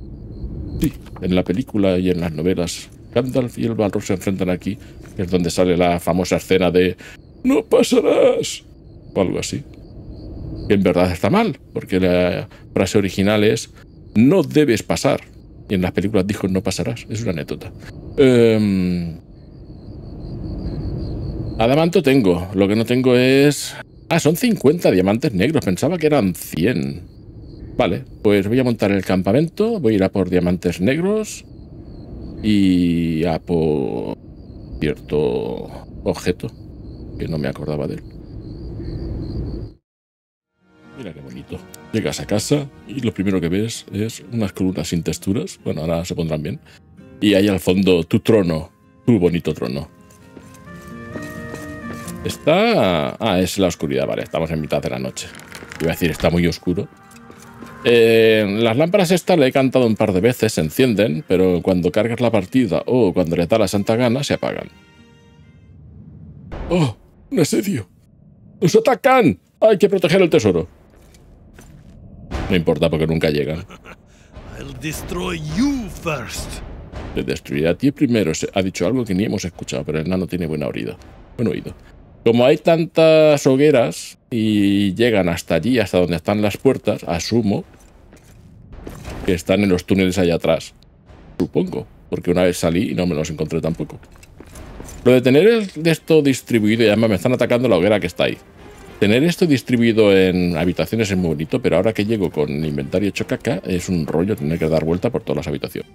Sí, en la película y en las novelas, Gandalf y el Balrog se enfrentan aquí, que es donde sale la famosa escena de "¡No pasarás!" o algo así. Que en verdad está mal, porque la frase original es "no debes pasar". Y en las películas dijo "no pasarás". Es una anécdota. Um, Adamanto tengo. Lo que no tengo es... Ah, son cincuenta diamantes negros. Pensaba que eran cien. Vale, pues voy a montar el campamento. Voy a ir a por diamantes negros. Y a por cierto objeto que no me acordaba de él. Mira qué bonito. Llegas a casa y lo primero que ves es unas columnas sin texturas. Bueno, ahora se pondrán bien. Y ahí al fondo tu trono. Tu bonito trono. Está... Ah, es la oscuridad. Vale, estamos en mitad de la noche. Iba a decir, está muy oscuro. Eh, las lámparas estas le he cantado un par de veces. Se encienden, pero cuando cargas la partida o cuando le da la santa gana, se apagan. ¡Oh! ¡Un asedio! ¡Nos atacan! Hay que proteger el tesoro. No importa porque nunca llegan. Te destruiré a ti primero. Ha dicho algo que ni hemos escuchado, pero el nano tiene buen oído. Buen oído. Como hay tantas hogueras y llegan hasta allí, hasta donde están las puertas, asumo que están en los túneles allá atrás. Supongo, porque una vez salí y no me los encontré tampoco. Lo de tener el, esto distribuido, y además me están atacando la hoguera que está ahí. Tener esto distribuido en habitaciones es muy bonito, pero ahora que llego con el inventario hecho caca, es un rollo tener que dar vuelta por todas las habitaciones.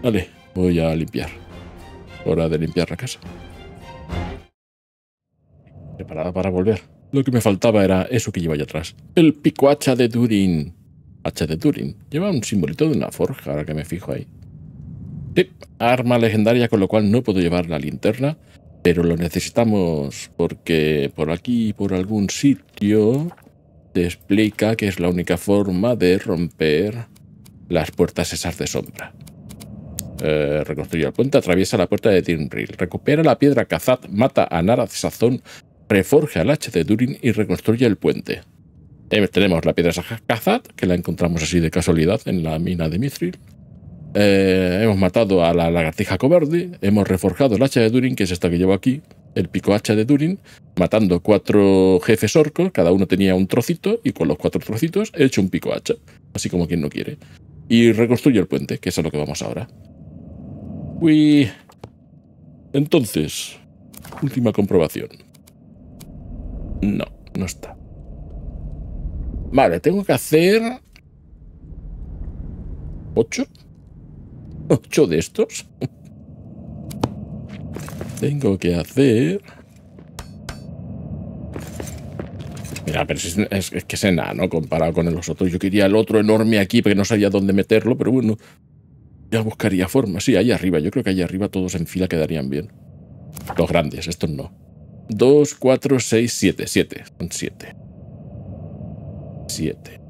Vale, voy a limpiar. Hora de limpiar la casa. Preparada para volver. Lo que me faltaba era eso que lleva allá atrás. El pico hacha de Durin. Hacha de Durin. Lleva un simbolito de una forja, ahora que me fijo ahí. Sí, arma legendaria, con lo cual no puedo llevar la linterna, pero lo necesitamos porque por aquí, por algún sitio, te explica que es la única forma de romper las puertas esas de sombra. Eh, reconstruye el puente, atraviesa la puerta de Dimrill, recupera la piedra Kazad, mata a Narazazón, reforja el hacha de Durin y reconstruye el puente. Eh, tenemos la piedra Kazad, que la encontramos así de casualidad en la mina de Mithril. Eh, hemos matado a la lagartija cobarde, hemos reforjado el hacha de Durin, que es esta que llevo aquí, el pico hacha de Durin, matando cuatro jefes orcos, cada uno tenía un trocito, y con los cuatro trocitos he hecho un pico hacha, así como quien no quiere, y reconstruyo el puente, que eso es lo que vamos ahora. Uy. Entonces, última comprobación. No, no está. Vale, tengo que hacer ocho. ¿Ocho de estos? Tengo que hacer... Mira, pero es, es, es que es enano comparado con los otros. Yo quería el otro enorme aquí porque no sabía dónde meterlo, pero bueno. Ya buscaría forma. Sí, ahí arriba. Yo creo que ahí arriba todos en fila quedarían bien. Los grandes, estos no. Dos, cuatro, seis, siete. Siete. Son siete. Siete.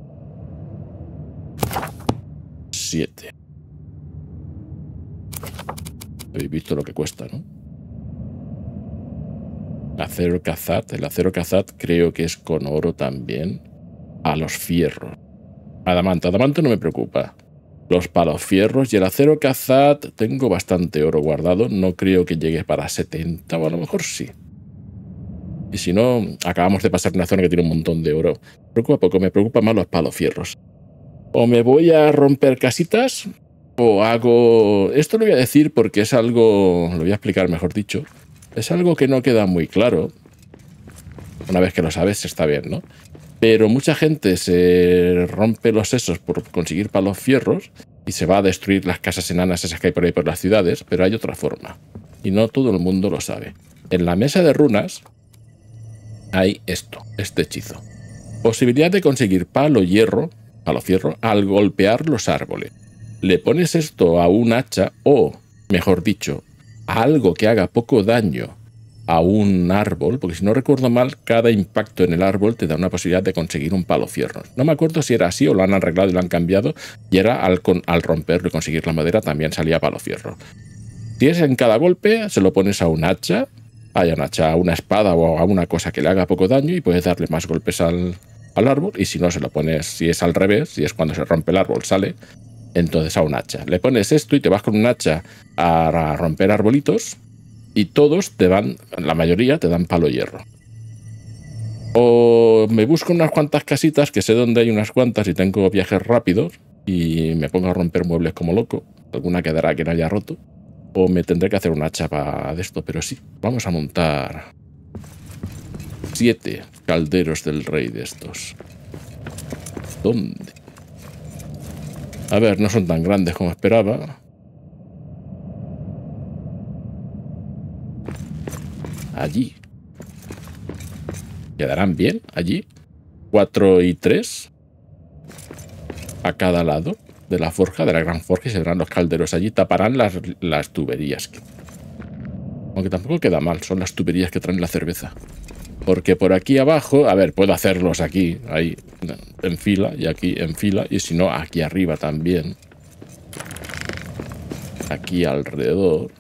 Siete. Habéis visto lo que cuesta, ¿no? Acero Kazad. El acero Kazad creo que es con oro también. A los fierros. Adamanto. Adamanto no me preocupa. Los palos fierros y el acero Kazad. Tengo bastante oro guardado. No creo que llegue para setenta, o a lo mejor sí. Y si no, acabamos de pasar una zona que tiene un montón de oro. Me preocupa poco. Me preocupan más los palos fierros. O me voy a romper casitas... O hago... Esto lo voy a decir porque es algo... Lo voy a explicar, mejor dicho. Es algo que no queda muy claro. Una vez que lo sabes, está bien, ¿no? Pero mucha gente se rompe los sesos por conseguir palos fierros y se va a destruir las casas enanas esas que hay por ahí por las ciudades, pero hay otra forma. Y no todo el mundo lo sabe. En la mesa de runas hay esto, este hechizo. Posibilidad de conseguir palo hierro, palo fierro, al golpear los árboles. Le pones esto a un hacha o, mejor dicho, a algo que haga poco daño a un árbol, porque si no recuerdo mal, cada impacto en el árbol te da una posibilidad de conseguir un palo fierro. No me acuerdo si era así o lo han arreglado y lo han cambiado, y era al, con, al romperlo y conseguir la madera también salía palo fierro. Si es en cada golpe, se lo pones a un hacha, a un hacha, a una espada o a una cosa que le haga poco daño y puedes darle más golpes al, al árbol, y si no se lo pones, si es al revés, si es cuando se rompe el árbol, sale... Entonces a un hacha. Le pones esto y te vas con un hacha a romper arbolitos y todos te dan, la mayoría te dan palo hierro. O me busco unas cuantas casitas, que sé dónde hay unas cuantas y tengo viajes rápidos y me pongo a romper muebles como loco. Alguna quedará que no haya roto. O me tendré que hacer un hacha para de esto, pero sí. Vamos a montar siete calderos del rey de estos. ¿Dónde? A ver, no son tan grandes como esperaba. Allí. ¿Quedarán bien allí? Cuatro y tres. A cada lado de la forja, de la gran forja, y se verán los calderos allí. Taparán las, las tuberías. Aunque tampoco queda mal, son las tuberías que traen la cerveza. Porque por aquí abajo, a ver, puedo hacerlos aquí, ahí, en fila, y aquí en fila, y si no, aquí arriba también. Aquí alrededor.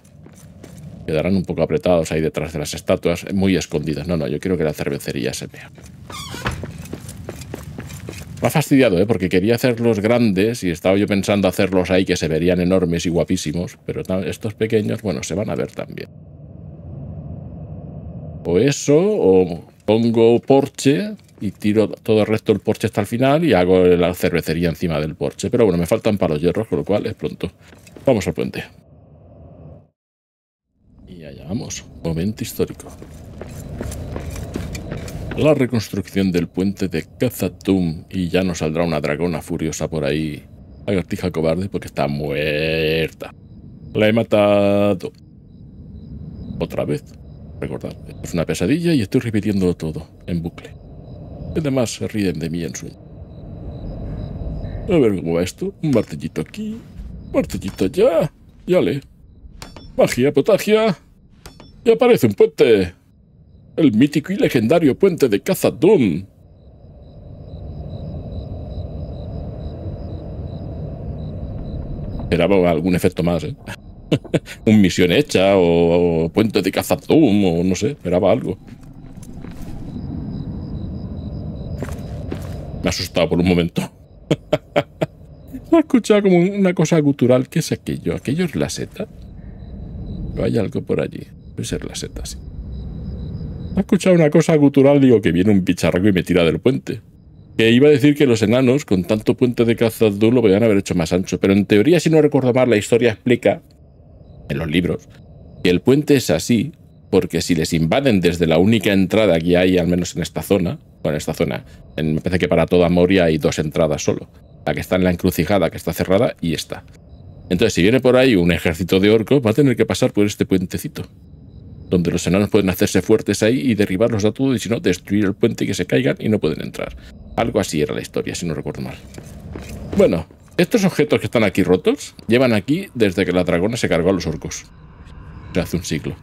Quedarán un poco apretados ahí detrás de las estatuas, muy escondidos. No, no, yo quiero que la cervecería se vea. Me ha fastidiado, ¿eh? Porque quería hacerlos grandes y estaba yo pensando hacerlos ahí que se verían enormes y guapísimos. Pero estos pequeños, bueno, se van a ver también. O eso, o pongo porche y tiro todo recto el porche hasta el final y hago la cervecería encima del porche. Pero bueno, me faltan para los hierros, con lo cual es pronto. Vamos al puente. Y allá vamos. Momento histórico. La reconstrucción del puente de Khazad-dûm, y ya nos saldrá una dragona furiosa por ahí. Lagartija cobarde, porque está muerta. La he matado. Otra vez. Recordad, esto es una pesadilla y estoy repitiéndolo todo, en bucle. Y además se ríen de mí en sueño. A ver cómo va esto. Un martillito aquí. Martillito allá. Y ale. Magia, potagia. Y aparece un puente. El mítico y legendario puente de Khazad-dûm. Esperaba algún efecto más, ¿eh? Un misión hecha o, o puente de Khazad-dûm o no sé, esperaba algo. Me ha asustado por un momento. Me ha escuchado como una cosa gutural. ¿Qué es aquello? ¿Aquello es la seta? No hay algo por allí. Puede ser la seta, sí. He escuchado una cosa gutural, digo que viene un bicharraco y me tira del puente. Que iba a decir que los enanos, con tanto puente de Khazad-dûm, lo podían haber hecho más ancho. Pero en teoría, si no recuerdo mal, la historia explica, en los libros, que el puente es así, porque si les invaden desde la única entrada que hay, al menos en esta zona, bueno, en esta zona, en, me parece que para toda Moria hay dos entradas solo. La que está en la encrucijada, que está cerrada, y esta. Entonces, si viene por ahí un ejército de orcos, va a tener que pasar por este puentecito, donde los enanos pueden hacerse fuertes ahí y derribarlos a todos, y si no, destruir el puente y que se caigan y no pueden entrar. Algo así era la historia, si no recuerdo mal. Bueno, estos objetos que están aquí rotos, llevan aquí desde que la dragona se cargó a los orcos. O sea, hace un siglo.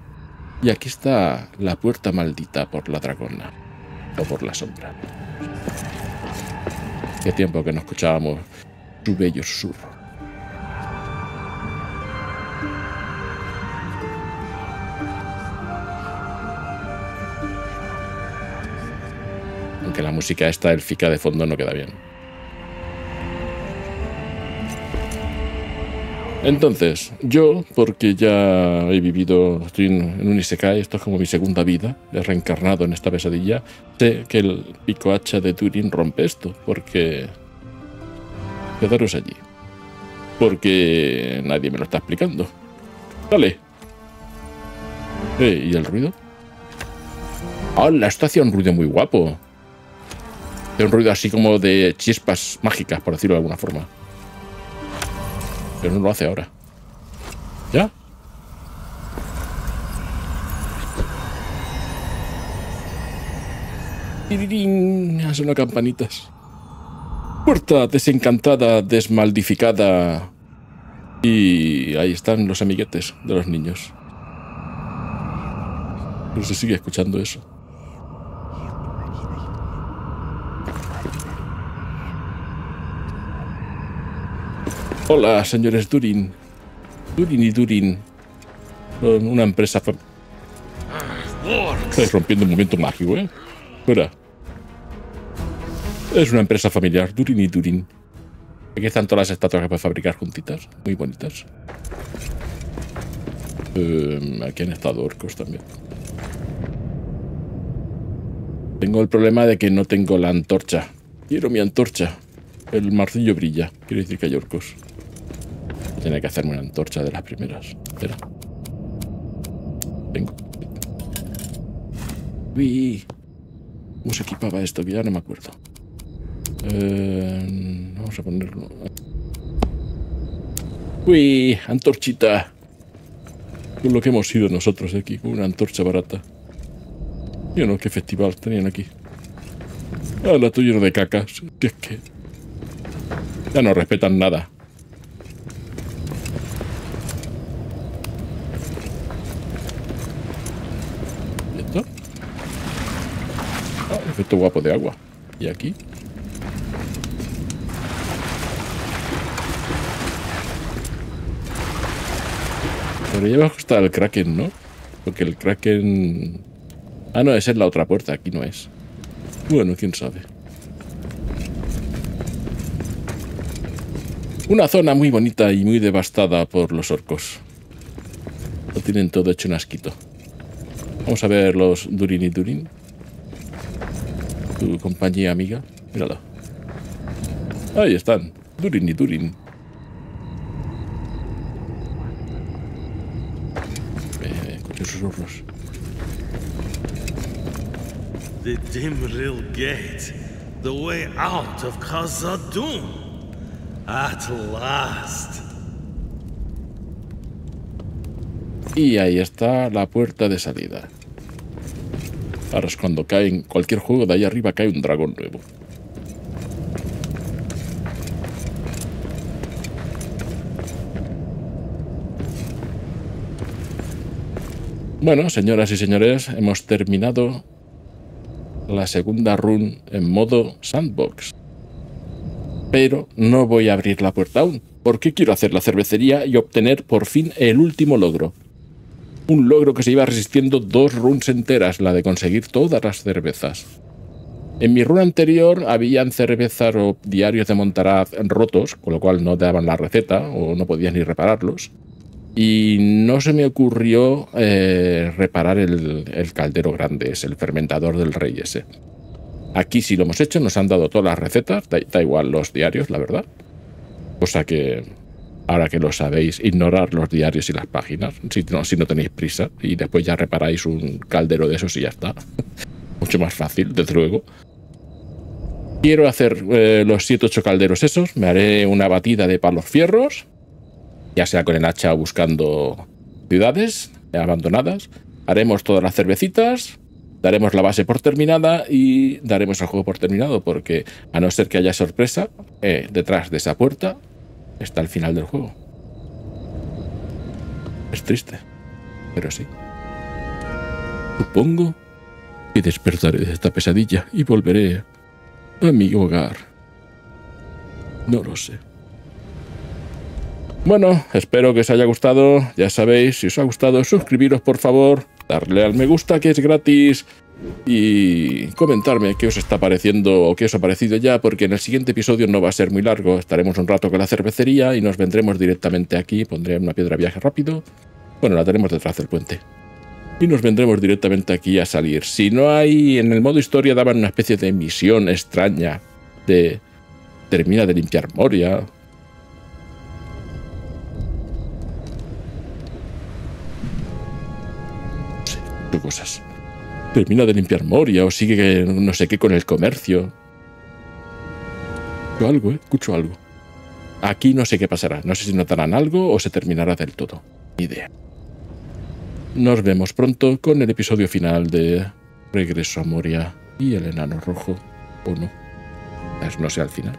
Y aquí está la puerta maldita por la dragona, o por la sombra. Qué tiempo que no escuchábamos su bello susurro. Que la música esta élfica de fondo no queda bien. Entonces, yo, porque ya he vivido, estoy en un Isekai, esto es como mi segunda vida, he reencarnado en esta pesadilla, sé que el pico hacha de Durin rompe esto, porque... Quedaros allí. Porque nadie me lo está explicando. Dale. Eh, ¿y el ruido? ¡Hala! Esto hacía un ruido muy guapo. De un ruido así como de chispas mágicas, por decirlo de alguna forma. Pero no lo hace ahora. ¿Ya? ¡Tirirín! Son campanitas. Puerta desencantada, desmaldificada. Y ahí están los amiguetes de los niños. Pero se sigue escuchando eso. Hola, señores Durin. Durin y Durin. Son una empresa... Estáis rompiendo un momento mágico, ¿eh? Fuera. Es una empresa familiar, Durin y Durin. Aquí están todas las estatuas que puedes fabricar juntitas. Muy bonitas. Eh, aquí han estado orcos también. Tengo el problema de que no tengo la antorcha. Quiero mi antorcha. El martillo brilla. Quiere decir que hay orcos. Tiene que hacerme una antorcha de las primeras. Espera. Vengo. Uy. ¿Cómo se equipaba esto? Ya no me acuerdo. Eh, vamos a ponerlo. Uy, antorchita. Con lo que hemos sido nosotros aquí, con una antorcha barata. Yo no, qué festival tenían aquí. Ah, la tuya de cacas. Que es que. Ya no respetan nada. Efecto guapo de agua. Y aquí. Pero ya abajo está el Kraken, ¿no? Porque el Kraken... Ah, no, esa es la otra puerta, aquí no es. Bueno, quién sabe. Una zona muy bonita y muy devastada por los orcos. Lo tienen todo hecho un asquito. Vamos a ver los Durin y Durin. Tu compañía amiga. Míralo. Ahí están. Durin y Durin. Eh, con sus susurros. The Dimrill Gate. The way out of Khazad-dûm. At last. Y ahí está la puerta de salida. Ahora es cuando cae en cualquier juego de ahí arriba cae un dragón nuevo. Bueno, señoras y señores, hemos terminado la segunda run en modo sandbox. Pero no voy a abrir la puerta aún, porque quiero hacer la cervecería y obtener por fin el último logro. Un logro que se iba resistiendo dos runs enteras, la de conseguir todas las cervezas. En mi run anterior habían cervezas o diarios de Montaraz rotos, con lo cual no daban la receta o no podías ni repararlos. Y no se me ocurrió eh, reparar el, el caldero grande, es el fermentador del rey ese. Aquí sí lo hemos hecho, nos han dado todas las recetas, da, da igual los diarios, la verdad. Cosa que, ahora que lo sabéis, ignorar los diarios y las páginas, si no, si no tenéis prisa, y después ya reparáis un caldero de esos y ya está. Mucho más fácil, desde luego. Quiero hacer eh, los siete u ocho calderos esos, me haré una batida de palos fierros, ya sea con el hacha buscando ciudades abandonadas. Haremos todas las cervecitas. Daremos la base por terminada y daremos el juego por terminado, porque a no ser que haya sorpresa, eh, detrás de esa puerta está el final del juego. Es triste, pero sí. Supongo que despertaré de esta pesadilla y volveré a mi hogar. No lo sé. Bueno, espero que os haya gustado. Ya sabéis, si os ha gustado, suscribiros por favor. Darle al me gusta, que es gratis, y comentarme qué os está pareciendo o qué os ha parecido ya, porque en el siguiente episodio no va a ser muy largo. Estaremos un rato con la cervecería y nos vendremos directamente aquí. Pondré una piedra viaje rápido. Bueno, la tenemos detrás del puente. Y nos vendremos directamente aquí a salir. Si no hay... En el modo historia daban una especie de misión extraña de... Termina de limpiar Moria... cosas. Termina de limpiar Moria o sigue no sé qué con el comercio. Escucho algo, ¿eh? Escucho algo. Aquí no sé qué pasará. No sé si notarán algo o se terminará del todo. Ni idea. Nos vemos pronto con el episodio final de Regreso a Moria y el enano rojo. O no. No sé al final.